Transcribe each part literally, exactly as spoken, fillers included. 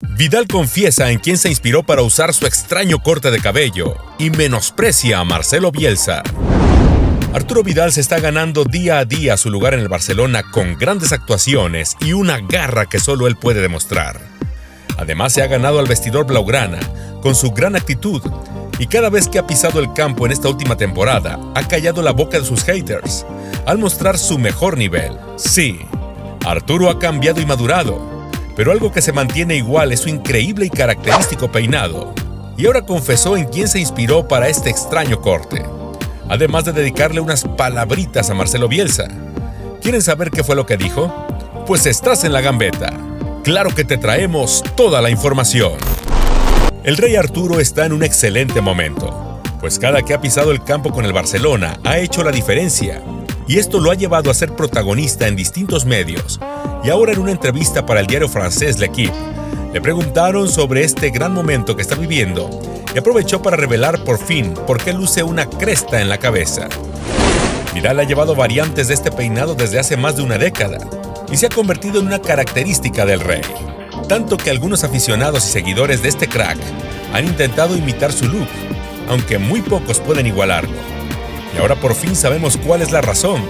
Vidal confiesa en quién se inspiró para usar su extraño corte de cabello y menosprecia a Marcelo Bielsa. Arturo Vidal se está ganando día a día su lugar en el Barcelona con grandes actuaciones y una garra que solo él puede demostrar. Además, se ha ganado al vestidor blaugrana con su gran actitud y cada vez que ha pisado el campo en esta última temporada, ha callado la boca de sus haters al mostrar su mejor nivel. Sí, Arturo ha cambiado y madurado. Pero algo que se mantiene igual es su increíble y característico peinado. Y ahora confesó en quién se inspiró para este extraño corte. Además de dedicarle unas palabritas a Marcelo Bielsa. ¿Quieren saber qué fue lo que dijo? Pues estás en la gambeta. Claro que te traemos toda la información. El Rey Arturo está en un excelente momento. Pues cada que ha pisado el campo con el Barcelona ha hecho la diferencia. Y esto lo ha llevado a ser protagonista en distintos medios. Y ahora en una entrevista para el diario francés L'Equipe, le preguntaron sobre este gran momento que está viviendo y aprovechó para revelar por fin por qué luce una cresta en la cabeza. Vidal ha llevado variantes de este peinado desde hace más de una década y se ha convertido en una característica del rey. Tanto que algunos aficionados y seguidores de este crack han intentado imitar su look, aunque muy pocos pueden igualarlo. Y ahora por fin sabemos cuál es la razón.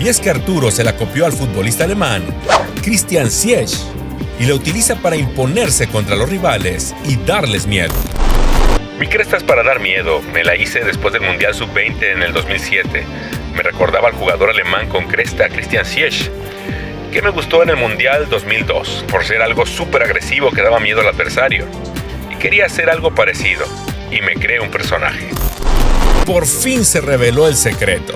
Y es que Arturo se la copió al futbolista alemán Christian Ziege y la utiliza para imponerse contra los rivales y darles miedo. Mi cresta es para dar miedo. Me la hice después del Mundial sub veinte en el dos mil siete. Me recordaba al jugador alemán con cresta Christian Ziege, que me gustó en el Mundial dos mil dos por ser algo súper agresivo que daba miedo al adversario. Y quería hacer algo parecido y me creé un personaje. Por fin se reveló el secreto.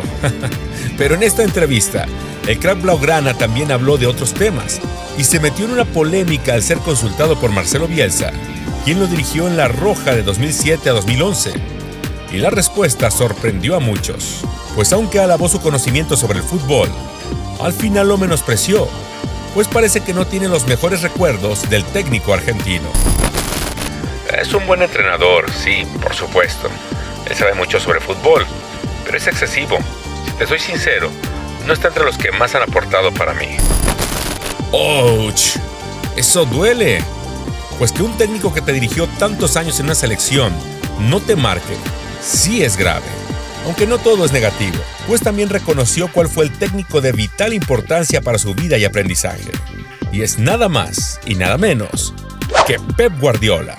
Pero en esta entrevista, el crack blaugrana también habló de otros temas y se metió en una polémica al ser consultado por Marcelo Bielsa, quien lo dirigió en La Roja de dos mil siete a dos mil once. Y la respuesta sorprendió a muchos, pues aunque alabó su conocimiento sobre el fútbol, al final lo menospreció, pues parece que no tiene los mejores recuerdos del técnico argentino. Es un buen entrenador, sí, por supuesto. Él sabe mucho sobre fútbol, pero es excesivo. Si te soy sincero, no está entre los que más han aportado para mí. ¡Ouch! ¡Eso duele! Pues que un técnico que te dirigió tantos años en una selección no te marque, sí es grave. Aunque no todo es negativo, pues también reconoció cuál fue el técnico de vital importancia para su vida y aprendizaje. Y es nada más y nada menos que Pep Guardiola,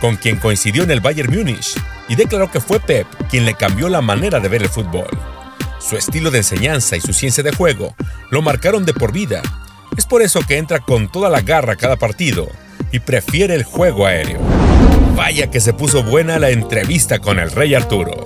con quien coincidió en el Bayern Múnich, y declaró que fue Pep quien le cambió la manera de ver el fútbol. Su estilo de enseñanza y su ciencia de juego lo marcaron de por vida. Es por eso que entra con toda la garra a cada partido y prefiere el juego aéreo. Vaya que se puso buena la entrevista con el Rey Arturo.